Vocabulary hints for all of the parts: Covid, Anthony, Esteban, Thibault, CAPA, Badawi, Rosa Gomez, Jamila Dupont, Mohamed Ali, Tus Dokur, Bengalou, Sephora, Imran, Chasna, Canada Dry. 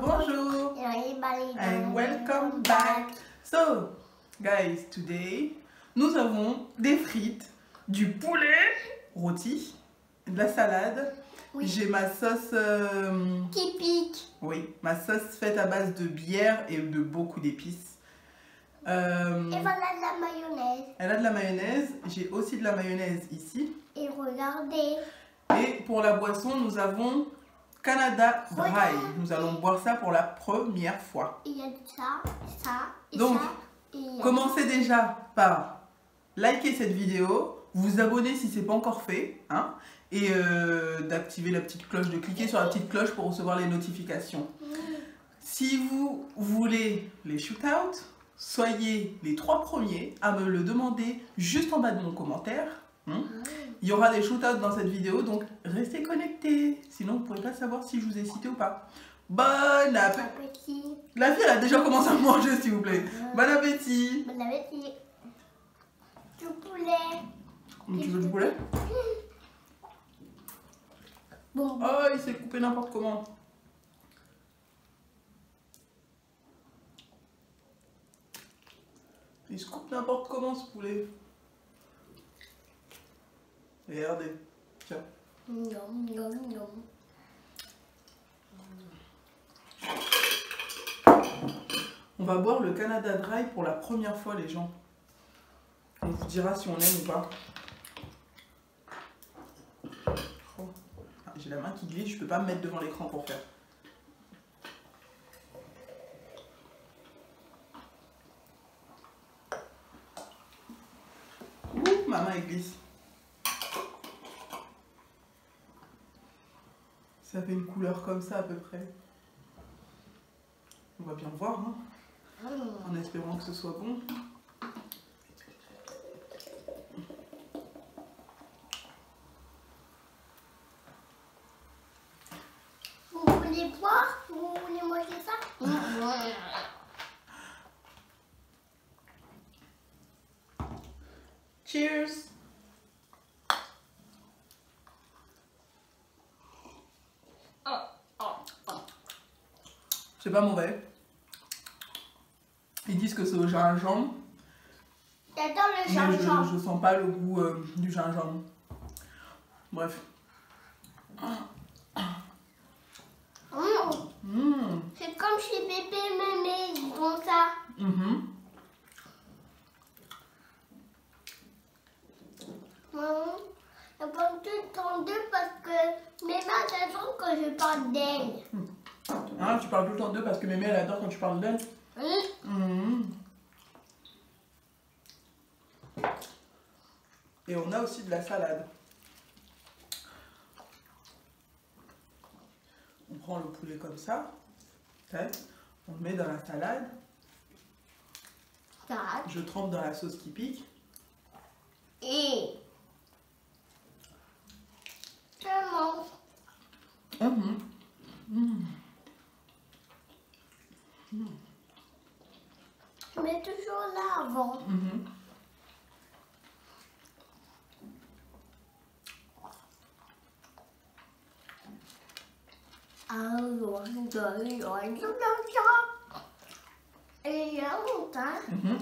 Bonjour and welcome back. So guys, today nous avons des frites, du poulet rôti, de la salade. Oui. J'ai ma sauce qui pique. Oui, ma sauce faite à base de bière et de beaucoup d'épices. Et voilà de la mayonnaise. Elle a de la mayonnaise. J'ai aussi de la mayonnaise ici. Et regardez. Et pour la boisson, nous avons Canada Dry. Voilà. Nous allons boire ça pour la première fois. Il y a ça, ça et donc, ça. Donc, commencez déjà par liker cette vidéo, vous abonner si ce n'est pas encore fait, hein, et d'activer la petite cloche, de cliquer sur la petite cloche pour recevoir les notifications. Si vous voulez les shootouts, soyez les 3 premiers à me le demander juste en bas de mon commentaire. Hein? Il y aura des shootouts dans cette vidéo, donc restez connectés, sinon vous ne pourrez pas savoir si je vous ai cité ou pas. Bon appétit. La fille elle a déjà commencé à manger, s'il vous plaît. Bon appétit. Bon appétit. Du poulet. Tu veux du poulet? Bon. Oh, il s'est coupé n'importe comment. Il se coupe n'importe comment, ce poulet. Regardez, tiens. Nom, nom, nom. On va boire le Canada Dry pour la première fois, les gens. On vous dira si on aime ou pas. Oh. Ah, j'ai la main qui glisse, je peux pas me mettre devant l'écran pour faire. Ouh, ma main elle glisse. Ça fait une couleur comme ça à peu près. On va bien voir, hein, en espérant que ce soit bon. Vous voulez boire? Vous voulez manger ça? Cheers! C'est pas mauvais. Ils disent que c'est au gingembre. J'adore le gingembre. Je sens pas le goût du gingembre. Bref. Mmh. Mmh. C'est comme chez bébé, mais ils font ça. Mmh. Je prends tout le temps d'eux parce que mes mains, elles sentent que je parle d'elles. Mmh. Ah, tu parles tout le temps d'eux parce que mémé elle adore quand tu parles d'elle. Oui. Mmh. Et on a aussi de la salade. On prend le poulet comme ça. On le met dans la salade. Je trempe dans la sauce qui pique. Et... tellement. Mmh. Mmh. Je mets toujours là avant. Mmh.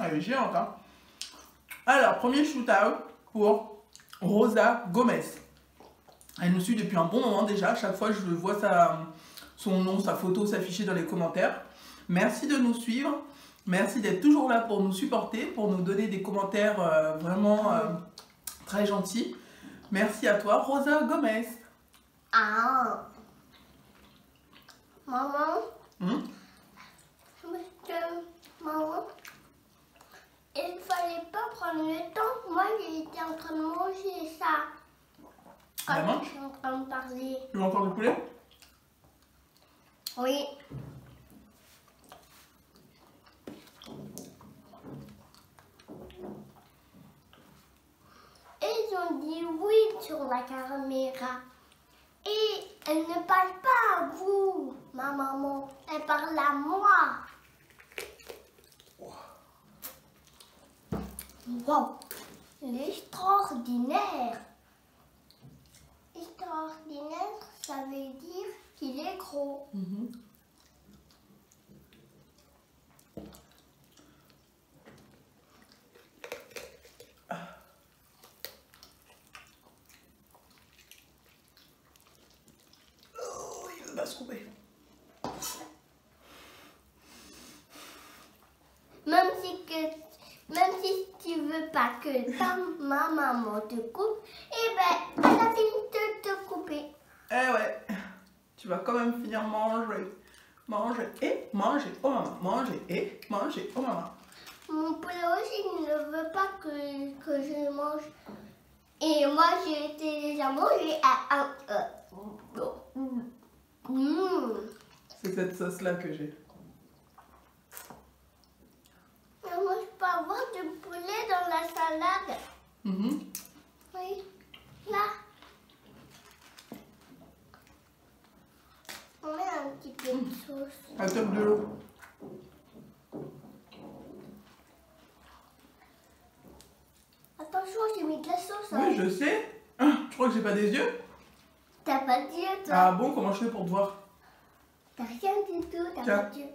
Elle est géante, hein. Alors, premier shootout pour Rosa Gomez. Elle nous suit depuis un bon moment déjà. Chaque fois, je vois son nom, sa photo s'afficher dans les commentaires. Merci de nous suivre, merci d'être toujours là pour nous supporter, pour nous donner des commentaires vraiment très gentils. Merci à toi, Rosa Gomez. Ah. Maman. Hum? Maman, il ne fallait pas prendre le temps. Moi, j'étais en train de manger ça. Quand maman, je suis en train de parler. Tu veux encore du poulet? Oui. Dit oui sur la caméra et elle ne parle pas à vous, ma maman, elle parle à moi. Wow, l'extraordinaire. Extraordinaire, ça veut dire qu'il est gros. Mm-hmm. trouver. Même si tu veux pas que ma maman te coupe, eh ben, elle a fini de te couper. Eh ouais, tu vas quand même finir manger. Manger et manger, oh maman, manger et manger, oh maman. Mon poulet aussi ne veut pas que je mange. Et moi, j'ai déjà mangé à un... C'est cette sauce-là que j'ai. Moi, je peux avoir du poulet dans la salade. Oui, là. On met un petit peu de sauce. Un top de l'eau. Attention, j'ai mis de la sauce. Hein. Oui, je sais. Tu crois que j'ai pas des yeux? T'as pas de yeux, toi. Ah bon, comment je fais pour te voir? T'as rien du tout, t'as pas de yeux.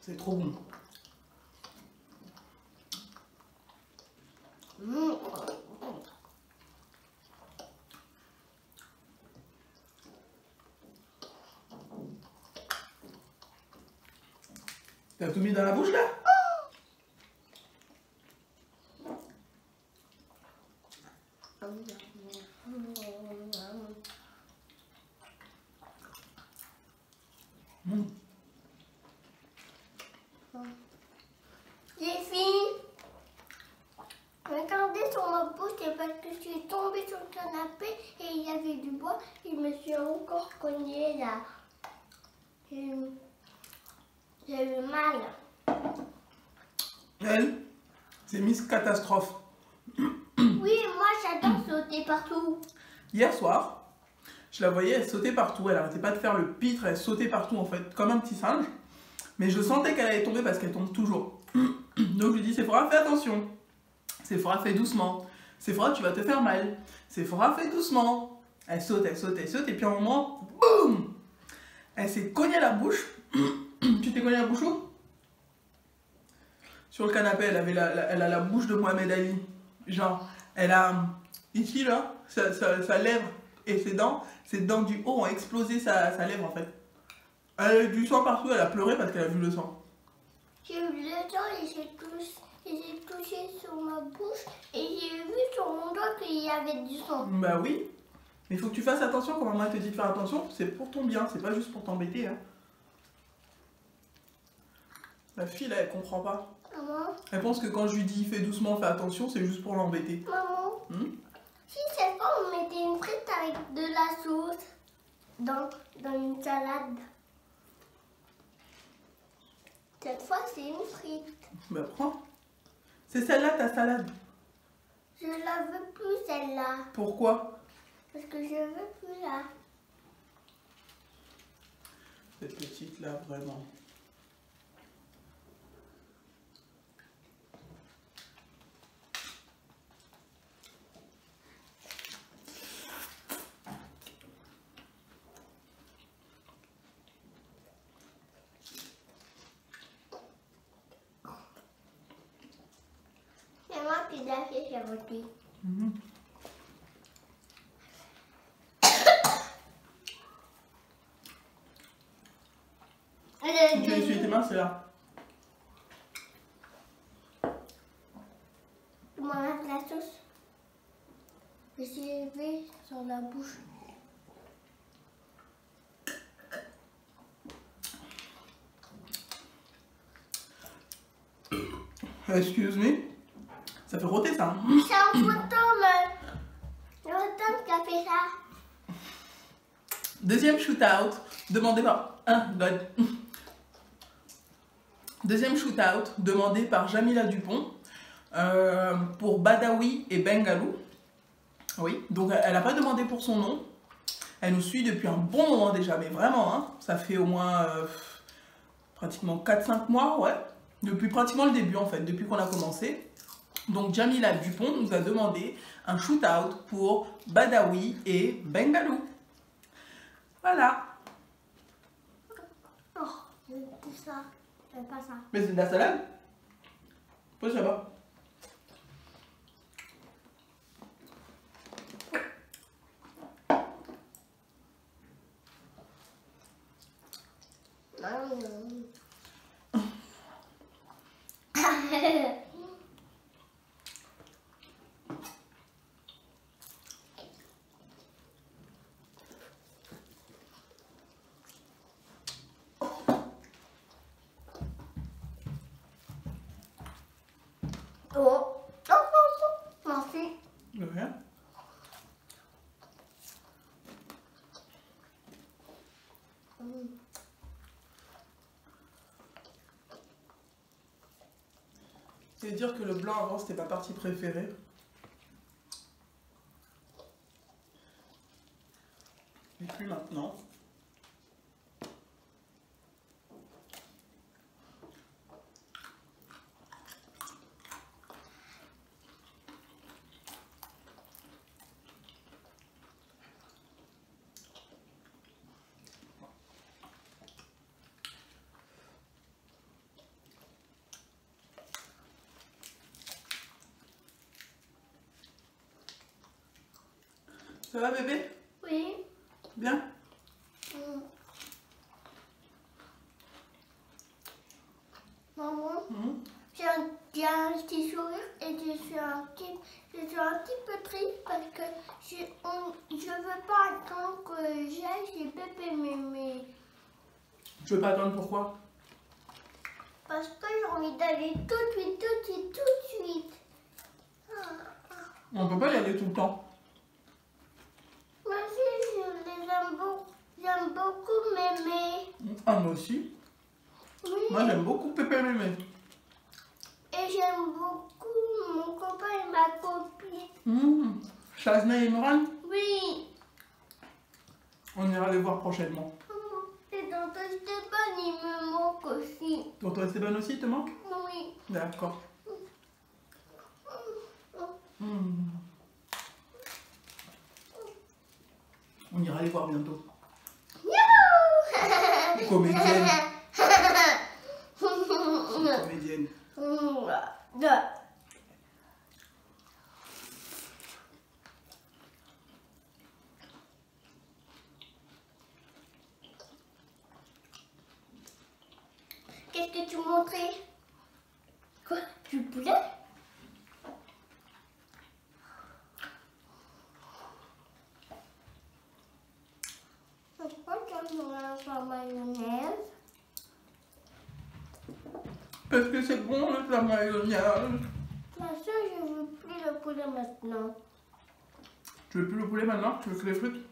C'est trop bon. T'as tout mis dans la bouche là? J'ai fini. Regardez sur ma bouche, c'est parce que je suis tombée sur le canapé et il y avait du bois. Je me suis encore cognée là. J'ai eu mal. Elle, c'est Miss Catastrophe. Oui, moi j'adore sauter partout. Hier soir, je la voyais, elle sautait partout. Elle arrêtait pas de faire le pitre, elle sautait partout en fait, comme un petit singe. Mais je sentais qu'elle allait tomber parce qu'elle tombe toujours. Donc je lui dis, Sephora, fais attention. Sephora, fais doucement. Sephora, tu vas te faire mal. Sephora, fais doucement. Elle saute, elle saute, elle saute. Et puis à un moment, boum! Elle s'est cognée la bouche. Tu t'es cogné la bouche où? Sur le canapé, elle a la bouche de Mohamed Ali. Genre, elle a ici là, sa lèvre et ses dents du haut ont explosé sa lèvre en fait. Elle a eu du sang partout, elle a pleuré parce qu'elle a vu le sang. J'ai eu le sang et j'ai touché sur ma bouche et j'ai vu sur mon doigt qu'il y avait du sang. Bah oui, mais il faut que tu fasses attention quand maman te dit de faire attention, c'est pour ton bien, c'est pas juste pour t'embêter. Hein. La fille là, elle comprend pas. Maman. Elle pense que quand je lui dis fais doucement, fais attention, c'est juste pour l'embêter. Maman. Si c'est pas, on mettait une frite avec de la sauce dans une salade. Cette fois, c'est une frite. Bah prends. C'est celle-là ta salade. Je la veux plus celle-là. Pourquoi? Parce que je veux plus là. Cette petite là, vraiment. Tu vas essuyer tes mains, c'est là. Tu m'enlèves la sauce. Je suis levée sur la bouche. Excuse me. Ça fait rôter ça. Hein. C'est un fantôme qui a fait ça. Deuxième shootout. Demandez par... Deuxième shootout demandé par Jamila Dupont pour Badawi et Bengalou. Oui, donc elle n'a pas demandé pour son nom. Elle nous suit depuis un bon moment déjà, mais vraiment, hein, ça fait au moins pratiquement 4-5 mois, ouais. Depuis pratiquement le début en fait, depuis qu'on a commencé. Donc Jamila Dupont nous a demandé un shootout pour Badawi et Bengalou. Voilà. Oh, c'est ça. Pas ça. Mais c'est de la salade? Pose là-bas. C'est dire que le blanc avant c'était ma partie préférée. Et puis maintenant. Ça va bébé? Oui. Bien? Mmh. Maman, j'ai un petit sourire et je suis un petit peu triste parce que je veux pas attendre que j'aille chez Pépé Mémé. Tu veux pas attendre pourquoi? Parce que j'ai envie d'aller tout de suite. On peut pas y aller tout le temps. J'aime beaucoup Mémé. Ah, moi aussi. Oui. Moi j'aime beaucoup Pépé Mémé. Et j'aime beaucoup mon copain et ma copine. Mmh. Chasna et Imran. Oui. On ira les voir prochainement. Et tonton Esteban il me manque aussi. Tonton Esteban aussi te manque? Oui. D'accord. Mmh. On ira les voir bientôt. Comédienne. Comédienne. Qu'est-ce que tu montrais? Quoi? Du poulet? Parce que c'est bon avec la mayonnaise. Ma soeur, je ne veux plus le poulet maintenant. Tu veux plus le poulet maintenant? Tu veux que les frites?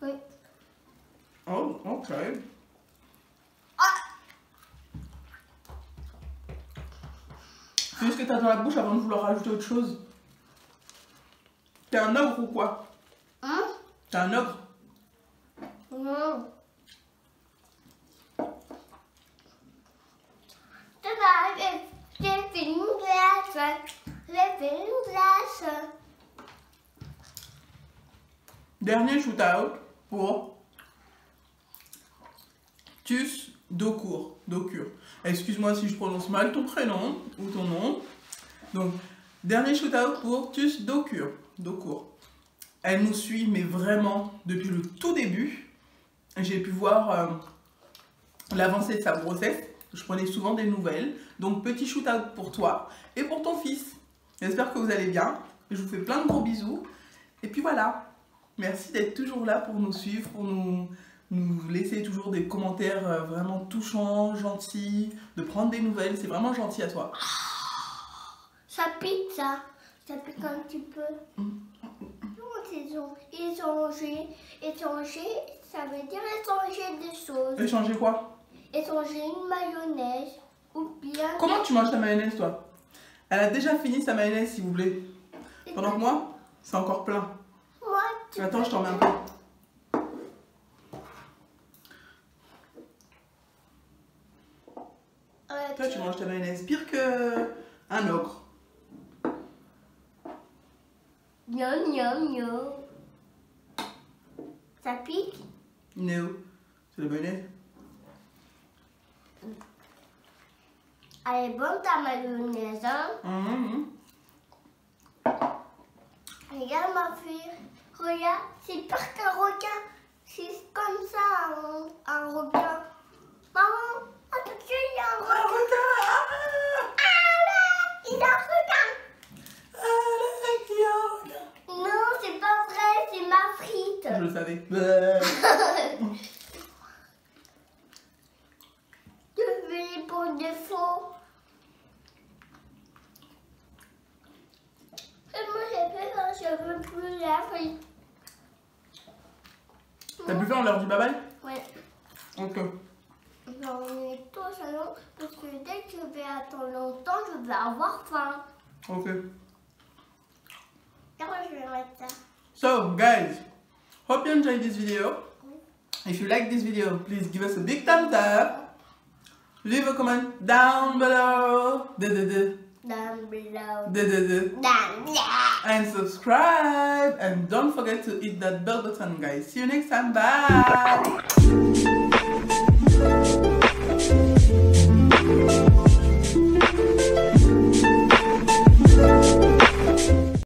Oui. Oh, ok. C'est ce que tu as dans la bouche avant de vouloir rajouter autre chose. T'es un ogre ou quoi? Hein? T'es un ogre? Non. J'ai fait une glace. Dernier shoot-out pour Tus Dokur. Excuse-moi si je prononce mal ton prénom ou ton nom. Donc, dernier shoot-out pour Tus Dokur. Elle nous suit, mais vraiment depuis le tout début. J'ai pu voir l'avancée de sa grossesse. Je prenais souvent des nouvelles. Donc, petit shoot-out pour toi et pour ton fils. J'espère que vous allez bien. Je vous fais plein de gros bisous. Et puis voilà. Merci d'être toujours là pour nous suivre, pour nous laisser toujours des commentaires vraiment touchants, gentils, de prendre des nouvelles. C'est vraiment gentil à toi. Ça pique, ça. Ça pique un petit peu. Échanger, ça veut dire échanger des choses. Échanger quoi? Échanger une mayonnaise ou bien... Comment tu manges ta mayonnaise, toi? Elle a déjà fini sa mayonnaise, s'il vous plaît. Pendant que moi, c'est encore plein. Moi, tu... Attends, je t'en mets un peu. Toi, tu manges ta mayonnaise pire qu'un ogre. Miam, miam, miam. Ça pique? Non. C'est la mayonnaise. Elle est bonne ta mayonnaise, hein? Regarde ma fille, regarde, c'est pire qu'un requin. C'est comme ça un requin. Maman, attention, il y a un requin. Ah ouais, il y a un requin. Non, c'est pas vrai, c'est ma frite. Je le savais. Je vais pour des faux. Et moi j'ai fait ça, je veux plus la frite. T'as bu ça, on leur dit bye bye? Ouais. Ok. J'en ai tous alors, parce que dès que je vais attendre longtemps, je vais avoir faim. Ok. So guys, hope you enjoyed this video. If you like this video, please give us a big thumbs up. Leave a comment down below. Down below. Down below. And subscribe. And don't forget to hit that bell button, guys. See you next time. Bye.